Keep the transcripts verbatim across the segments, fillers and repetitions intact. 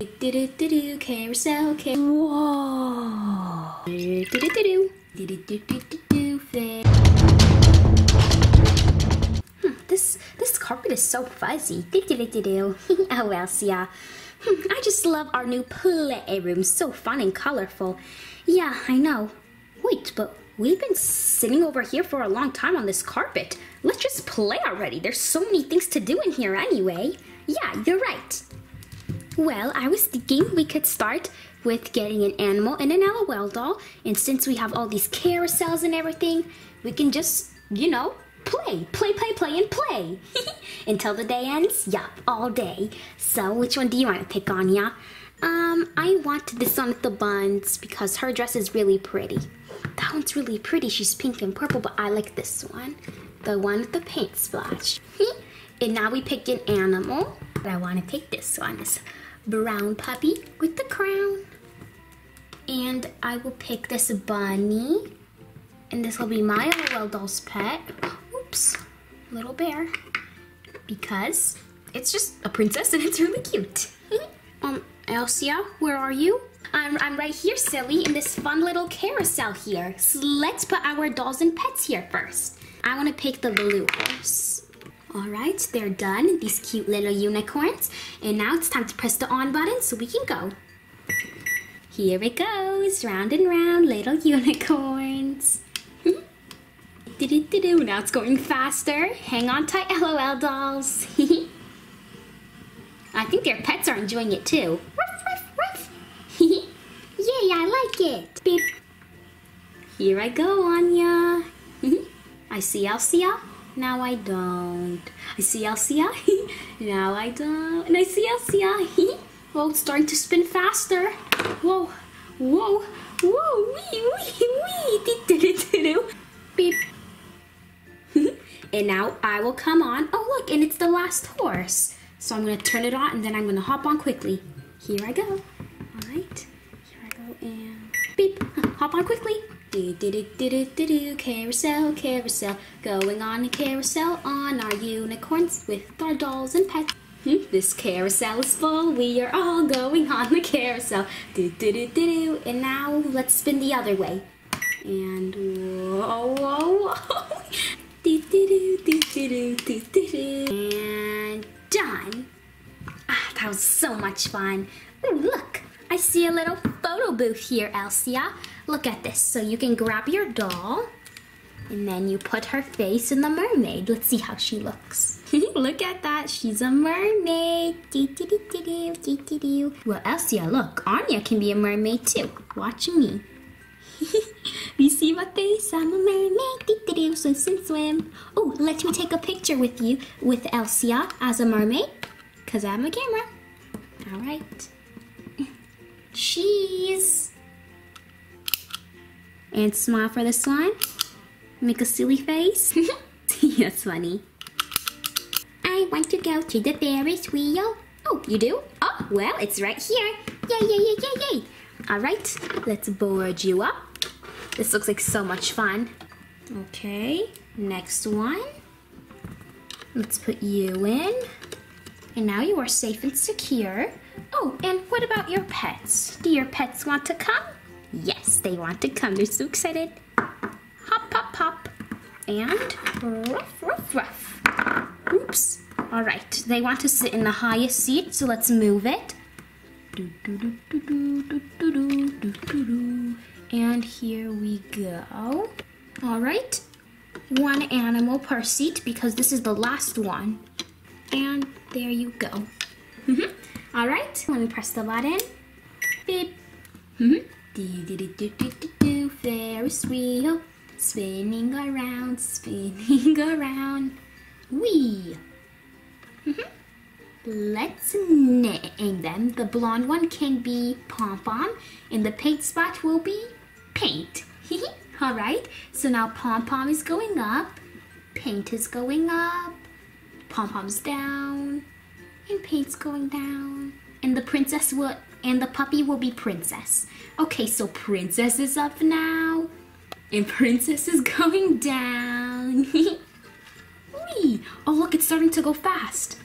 Do do do do carousel car. Whoa. Do do do do do do do do do do. Hmm, this this carpet is so fuzzy. Do do do do do. Oh well, see ya. Hmm, I just love our new playroom. So fun and colorful. Yeah, I know. Wait, but we've been sitting over here for a long time on this carpet. Let's just play already. There's so many things to do in here anyway. Yeah, you're right. Well, I was thinking we could start with getting an animal and an LOL doll. And since we have all these carousels and everything, we can just, you know, play, play, play, play, and play. Until the day ends, yeah, all day. So which one do you want to pick on, yeah? Um, I want this one with the buns because her dress is really pretty. That one's really pretty. She's pink and purple, but I like this one. The one with the paint splash. And now we pick an animal. But I want to pick this one. This brown puppy with the crown. And I will pick this bunny. And this will be my LOL doll's pet. Oops. Little bear. Because it's just a princess and it's really cute. um, Elsa, where are you? I'm, I'm right here, silly, in this fun little carousel here. So let's put our dolls and pets here first. I want to pick the blue ones. Alright, they're done, these cute little unicorns. And now it's time to press the on button so we can go. Here it goes, round and round, little unicorns. Do-do-do-do. Now it's going faster. Hang on tight, LOL dolls. I think their pets are enjoying it too. Yay, I like it. Beep. Here I go, Anya. I see Elsa. Now I don't. I see Elsa. Now I don't. And I see Elsa. Whoa, it's starting to spin faster. Whoa, whoa, whoa. Wee, wee, wee. Do-do-do-do. Beep. And now I will come on. Oh, look, and it's the last horse. So I'm going to turn it on, and then I'm going to hop on quickly. Here I go. All right. Here I go, and beep. Hop on quickly. Do-do-do-do-do-do, carousel, carousel. Going on a carousel on our unicorns with our dolls and pets. Hmm, this carousel is full. We are all going on the carousel. Do-do-do-do-do. And now let's spin the other way. And whoa, whoa, whoa. Do-do-do-do-do-do-do-do. And done. Ah, that was so much fun. Ooh, look, I see a little photo booth here, Elsa. Look at this. So you can grab your doll, and then you put her face in the mermaid. Let's see how she looks. Look at that. She's a mermaid. Well, Elsa, look. Anya can be a mermaid too. Watch me. Receive my face, I'm a mermaid. Do, do, do, swim, swim, swim. Oh, let me take a picture with you, with Elsa as a mermaid, because I'm a camera. All right. Cheese. And smile for this one. Make a silly face. That's funny. I want to go to the Ferris wheel. Oh, you do? Oh, well, it's right here. Yay, yay, yay, yay, yay. All right, let's board you up. This looks like so much fun. Okay, next one. Let's put you in. And now you are safe and secure. Oh, and what about your pets? Do your pets want to come? Yes, they want to come. They're so excited. Hop, hop, hop. And ruff, ruff, ruff. Oops. All right, they want to sit in the highest seat, so let's move it. And here we go. All right, one animal per seat because this is the last one. And there you go. Mm-hmm. All right, let me press the button. Beep. Mm-hmm. Do-do-do-do-do-do-do, Ferris wheel, spinning around, spinning around. Whee. Mm-hmm. Let's name them. The blonde one can be Pom-Pom, and the paint spot will be paint. All right, so now Pom-Pom is going up, paint is going up, Pom-Pom's down, and paint's going down. And the princess will, and the puppy will be princess. Okay, so princess is up now, and princess is going down. Whee! Oh, look, it's starting to go fast.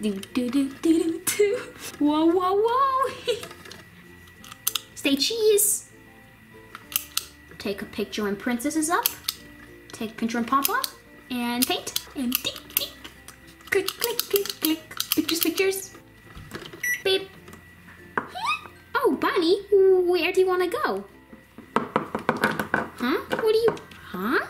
Do do do do do do. Whoa, whoa, whoa. Say cheese. Take a picture when Princess is up. Take a picture when Papa. And paint. And tick, tick. Click, click, click, click. Pictures, pictures. Beep. Oh, Bunny, where do you want to go? Huh? What do you... Huh?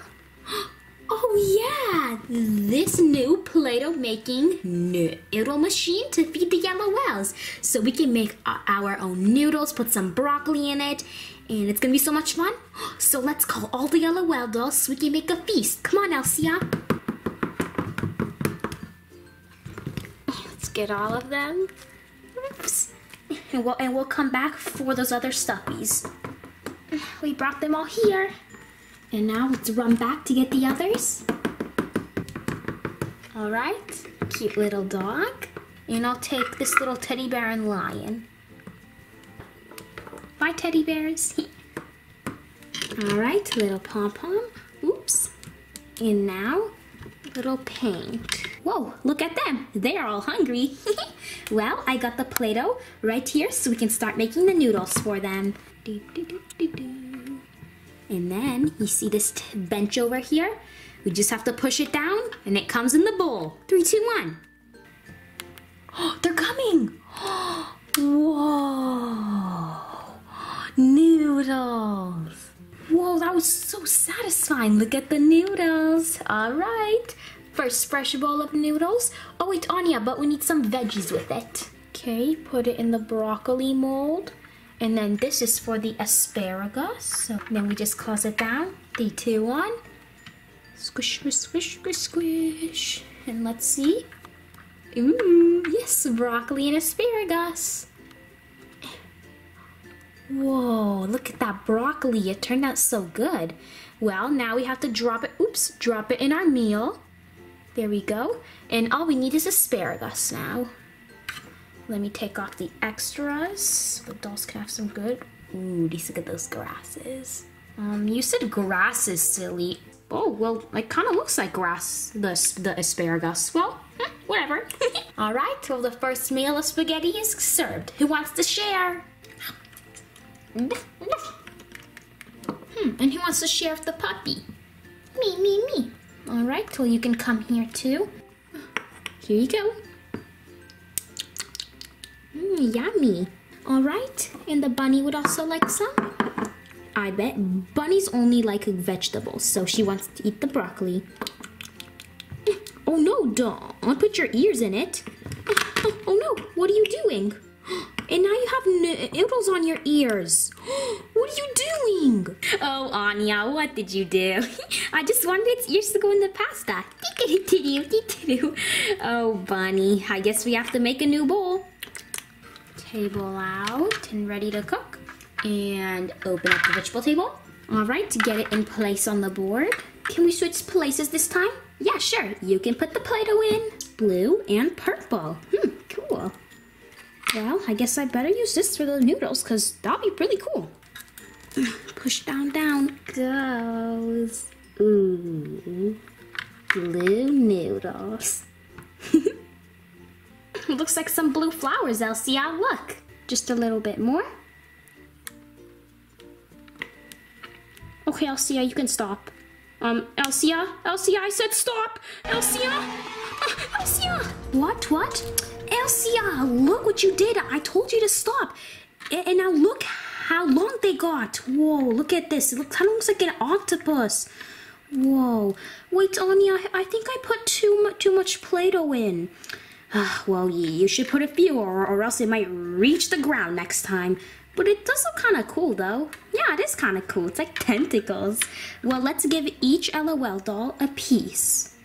Oh, yeah. This new Play-Doh making noodle machine to feed the yellow whales. So we can make our own noodles, put some broccoli in it, and it's going to be so much fun. So let's call all the yellow whale dolls so we can make a feast. Come on, Elsa. Let's get all of them. Oops. And we'll, and we'll come back for those other stuffies. We brought them all here. And now let's run back to get the others. All right, cute little dog. And I'll take this little teddy bear and lion. Bye, teddy bears. All right, little pom-pom. Oops. And now, little paint. Whoa, look at them. They are all hungry. Well, I got the Play-Doh right here so we can start making the noodles for them. Do, do, do, do, do. And then you see this t bench over here? We just have to push it down and it comes in the bowl. Three, two, one. Oh, they're coming. Whoa. Noodles. Whoa, that was so satisfying. Look at the noodles. All right. First fresh bowl of noodles. Oh wait, Anya, but we need some veggies with it. Okay, put it in the broccoli mold. And then this is for the asparagus. So then we just close it down. Three, two, one. Squish, squish, squish, squish, squish. And let's see. Ooh, yes, broccoli and asparagus. Whoa, look at that broccoli. It turned out so good. Well, now we have to drop it. Oops, drop it in our meal. There we go. And all we need is asparagus now. Let me take off the extras. The dolls can have some good. Ooh, these, look at those grasses. Um, you said grasses, silly. Oh, well, it kind of looks like grass, the, the asparagus. Well, eh, whatever. All right, well, the first meal of spaghetti is served. Who wants to share? Hmm, and who wants to share with the puppy? Me, me, me. All right, well, you can come here too. Here you go. Mmm, yummy. All right, and the bunny would also like some. I bet bunnies only like vegetables, so she wants to eat the broccoli. Oh no, don't put your ears in it. Oh no, what are you doing? And now you have noodles on your ears. What are you doing? Oh, Anya, what did you do? I just wanted yours to go in the pasta. Oh, Bunny, I guess we have to make a new bowl. Table out and ready to cook. And open up the vegetable table. All right, to get it in place on the board. Can we switch places this time? Yeah, sure. You can put the Play-Doh in. Blue and purple. Hmm, cool. Well, I guess I better use this for the noodles because that'll be pretty cool. Push down, down goes. Ooh, blue noodles. Looks like some blue flowers, Elsa. Look, just a little bit more. Okay, Elsa, you can stop. Um, Elsa, Elsa, I said stop. Elsa, Elsa. What? What? Elsa, look what you did. I told you to stop. And now look how long they got. Whoa, look at this. It kind of looks like an octopus. Whoa. Wait, Anya, I think I put too, mu too much Play-Doh in. Uh, well, you should put a few or, or else it might reach the ground next time. But it does look kind of cool, though. Yeah, it is kind of cool. It's like tentacles. Well, let's give each LOL doll a piece.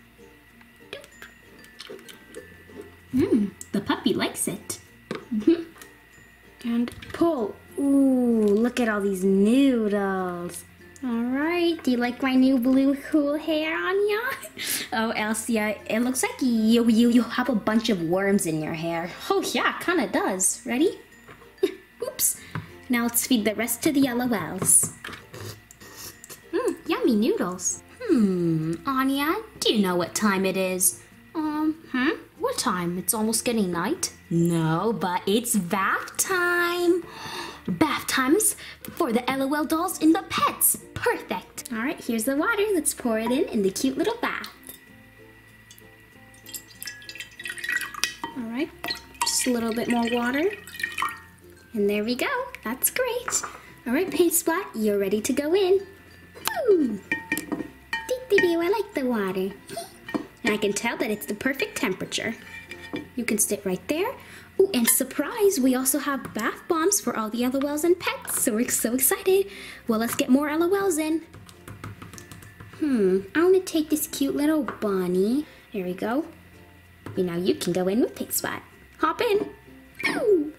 Mmm, the puppy likes it. Mm-hmm. And pull. Ooh, look at all these noodles. All right, do you like my new blue cool hair, Anya? Oh, Elsa, it looks like you, you, you have a bunch of worms in your hair. Oh, yeah, kind of does. Ready? Oops. Now let's feed the rest to the LOLs. Mmm, yummy noodles. Hmm, Anya, do you know what time it is? Um, hmm? What time? It's almost getting night. No, but it's bath time. bath times for the LOL dolls and the pets. Perfect. All right, here's the water. Let's pour it in in the cute little bath. All right, just a little bit more water. And there we go. That's great. All right, Paint Splat, you're ready to go in. Ooh. Dee-dee-dee, I like the water. And I can tell that it's the perfect temperature. You can sit right there. Ooh, and surprise, we also have bath bombs for all the LOLs and pets, so we're so excited. Well, let's get more LOLs in. Hmm, I want to take this cute little bunny. Here we go. And now you can go in with Paint Splat. Hop in. Ooh.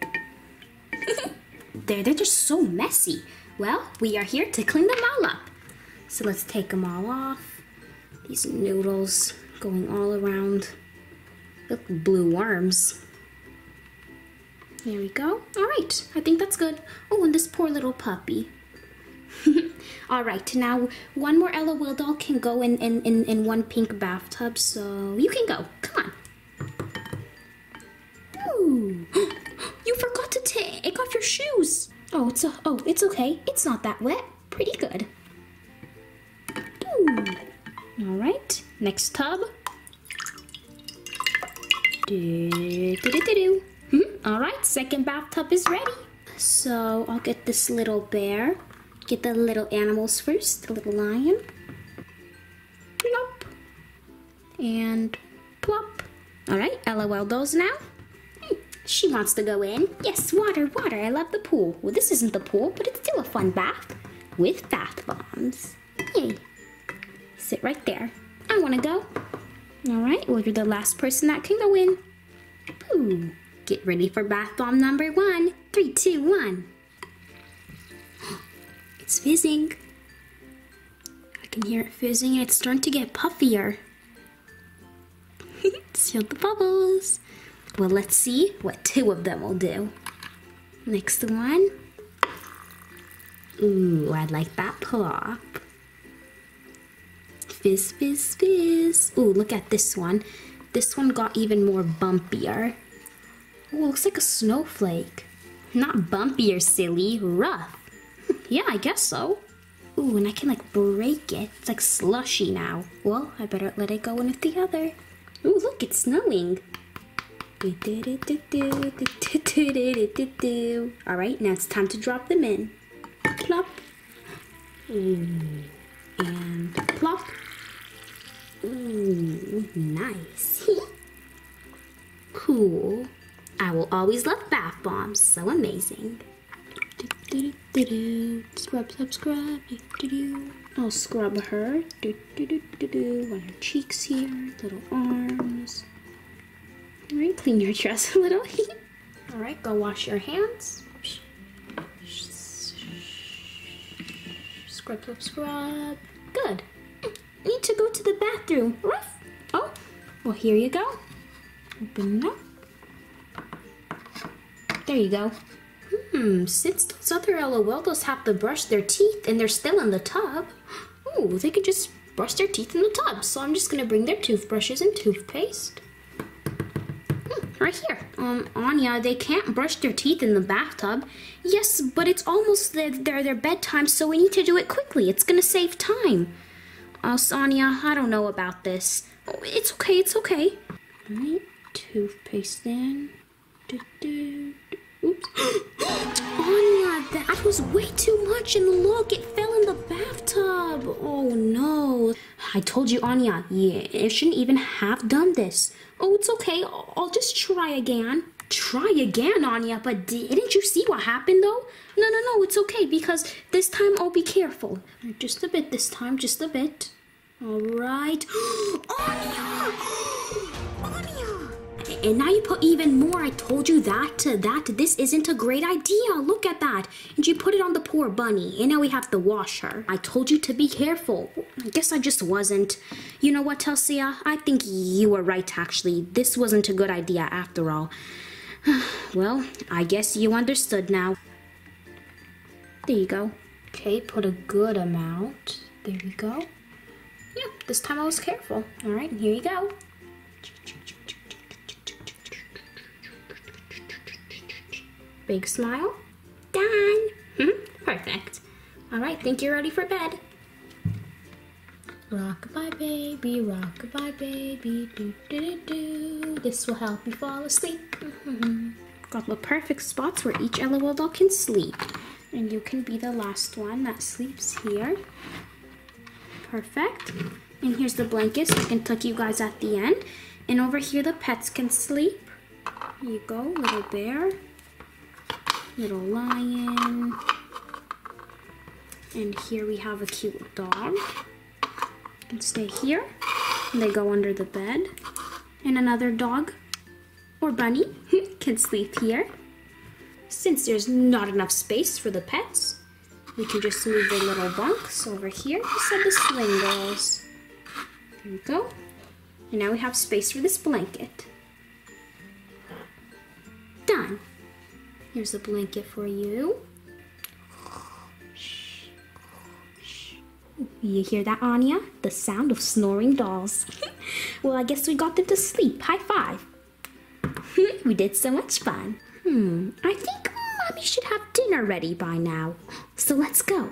There, they're just so messy. Well, we are here to clean them all up. So let's take them all off. These noodles going all around. Look, blue worms. There we go. All right, I think that's good. Oh, and this poor little puppy. All right, now one more LOL doll can go in, in, in, in one pink bathtub, so you can go. Come on. Ooh. You forgot to take off your shoes. Oh, it's a, oh, it's okay. It's not that wet. Pretty good. Ooh. All right, next tub. Do, do, do, do, do. Hmm. All right, second bathtub is ready. So I'll get this little bear. Get the little animals first, the little lion. Plop. And plop. All right, LOL dolls now. Hmm. She wants to go in. Yes, water, water, I love the pool. Well, this isn't the pool, but it's still a fun bath with bath bombs. Yay. Sit right there. I wanna go. All right, well, you're the last person that can go in. Ooh. Get ready for bath bomb number one. Three, two, one. It's fizzing. I can hear it fizzing, and it's starting to get puffier. Seal the bubbles. Well, let's see what two of them will do. Next one. Ooh, I like that plop. Fizz, fizz, fizz. Ooh, look at this one. This one got even more bumpier. Ooh, looks like a snowflake. Not bumpier, silly. Rough. Yeah, I guess so. Ooh, and I can like break it. It's like slushy now. Well, I better let it go in with the other. Ooh, look, it's snowing. Alright, now it's time to drop them in. Plop. Ooh. And plop. Ooh, nice. Cool. I will always love bath bombs. So amazing. Do, do, do, do. Scrub, scrub, scrub. Do, do, do. I'll scrub her. Do, do, do, do, do. On her cheeks here. Little arms. All right, clean your dress a little. All right, go wash your hands. Scrub, scrub, scrub. Good. Need to go to the bathroom. Oh, well, here you go. Open it up. There you go. Hmm, since those other LOL dolls have to brush their teeth and they're still in the tub, ooh, they could just brush their teeth in the tub. So I'm just gonna bring their toothbrushes and toothpaste. Hmm, right here. Um, Anya, they can't brush their teeth in the bathtub. Yes, but it's almost their, their, their bedtime, so we need to do it quickly. It's gonna save time. Uh, Anya, I don't know about this. Oh, it's okay, it's okay. All right, toothpaste in. Do, do, do. Oops. Anya, that was way too much, and look, it fell in the bathtub. Oh no. I told you, Anya, yeah, you shouldn't even have done this. Oh, it's okay. I'll just try again. Try again, Anya, but didn't you see what happened, though? No, no, no, it's okay, because this time I'll be careful. Just a bit this time, just a bit. All right. Anya! And now you put even more. I told you that, uh, that this isn't a great idea. Look at that. And you put it on the poor bunny. And now we have to wash her. I told you to be careful. I guess I just wasn't. You know what, Elsa? I think you were right, actually. This wasn't a good idea after all. Well, I guess you understood now. There you go. Okay, put a good amount. There you go. Yeah, this time I was careful. All right, and here you go. Big smile. done. Hmm? Perfect. All right, think you're ready for bed. Rock-a-bye, baby, rock-a-bye, baby, do-do-do-do. This will help you fall asleep. Mm-hmm. Got the perfect spots where each LOL doll can sleep. And you can be the last one that sleeps here. Perfect. And here's the blankets so I can tuck you guys at the end. And over here, the pets can sleep. Here you go, little bear, little lion. And here we have a cute dog. And stay here. And they go under the bed. And another dog or bunny can sleep here. Since there's not enough space for the pets, we can just move the little bunks over here beside the sling dolls. There we go. And now we have space for this blanket. Done. Here's a blanket for you. You hear that, Anya? The sound of snoring dolls. Well, I guess we got them to sleep. High five. We did so much fun. Hmm, I think Mommy should have dinner ready by now. So let's go.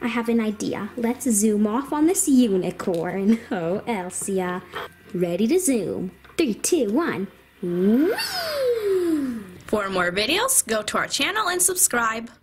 I have an idea. Let's zoom off on this unicorn. Oh, Elsa. Ready to zoom. Three, two, one. Whee! For more videos, go to our channel and subscribe.